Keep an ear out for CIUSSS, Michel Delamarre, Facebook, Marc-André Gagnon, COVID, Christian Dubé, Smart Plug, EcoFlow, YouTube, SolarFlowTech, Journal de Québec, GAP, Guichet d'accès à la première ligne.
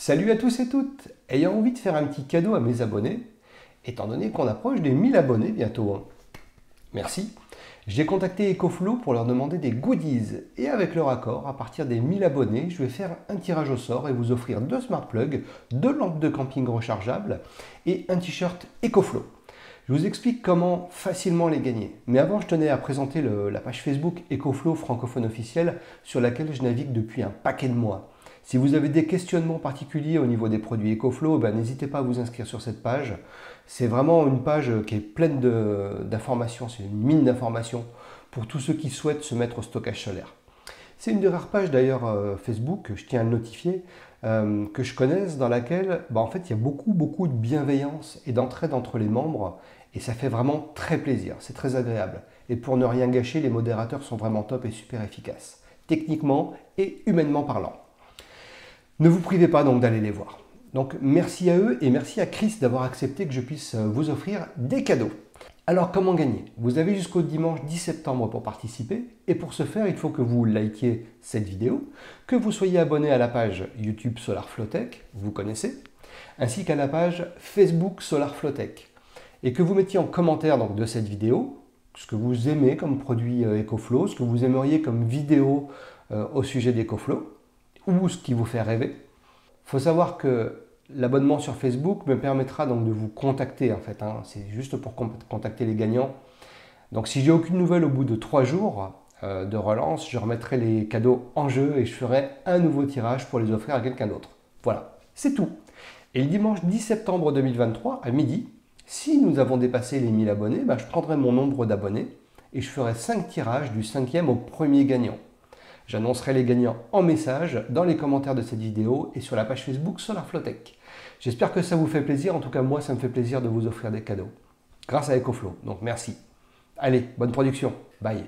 Salut à tous et toutes! Ayant envie de faire un petit cadeau à mes abonnés, étant donné qu'on approche des 1000 abonnés bientôt, merci, j'ai contacté EcoFlow pour leur demander des goodies. Et avec leur accord, à partir des 1000 abonnés, je vais faire un tirage au sort et vous offrir 2 smart plugs, 2 lampes de camping rechargeables et un t-shirt EcoFlow. Je vous explique comment facilement les gagner. Mais avant, je tenais à présenter la page Facebook EcoFlow francophone officielle sur laquelle je navigue depuis un paquet de mois. Si vous avez des questionnements particuliers au niveau des produits EcoFlow, n'hésitez pas à vous inscrire sur cette page. C'est vraiment une page qui est pleine d'informations, c'est une mine d'informations pour tous ceux qui souhaitent se mettre au stockage solaire. C'est une des rares pages d'ailleurs Facebook, je tiens à le notifier, que je connaisse, dans laquelle en fait, il y a beaucoup de bienveillance et d'entraide entre les membres et ça fait vraiment très plaisir, c'est très agréable. Et pour ne rien gâcher, les modérateurs sont vraiment top et super efficaces, techniquement et humainement parlant. Ne vous privez pas donc d'aller les voir. Donc merci à eux et merci à Chris d'avoir accepté que je puisse vous offrir des cadeaux. Alors comment gagner? Vous avez jusqu'au dimanche 10 septembre pour participer et pour ce faire, il faut que vous likiez cette vidéo, que vous soyez abonné à la page YouTube SolarFlowTech, vous connaissez, ainsi qu'à la page Facebook SolarFlowTech et que vous mettiez en commentaire donc, de cette vidéo ce que vous aimez comme produit EcoFlow, ce que vous aimeriez comme vidéo au sujet d'EcoFlow, ou ce qui vous fait rêver. Il faut savoir que l'abonnement sur Facebook me permettra donc de vous contacter en fait, c'est juste pour contacter les gagnants. Donc si j'ai aucune nouvelle au bout de 3 jours de relance, je remettrai les cadeaux en jeu et je ferai un nouveau tirage pour les offrir à quelqu'un d'autre. Voilà, c'est tout. Et le dimanche 10 septembre 2023 à midi, si nous avons dépassé les 1000 abonnés, je prendrai mon nombre d'abonnés et je ferai 5 tirages du 5e au premier gagnant. J'annoncerai les gagnants en message dans les commentaires de cette vidéo et sur la page Facebook SolarFlowTech. J'espère que ça vous fait plaisir. En tout cas, moi, ça me fait plaisir de vous offrir des cadeaux grâce à EcoFlow. Donc, merci. Allez, bonne production. Bye.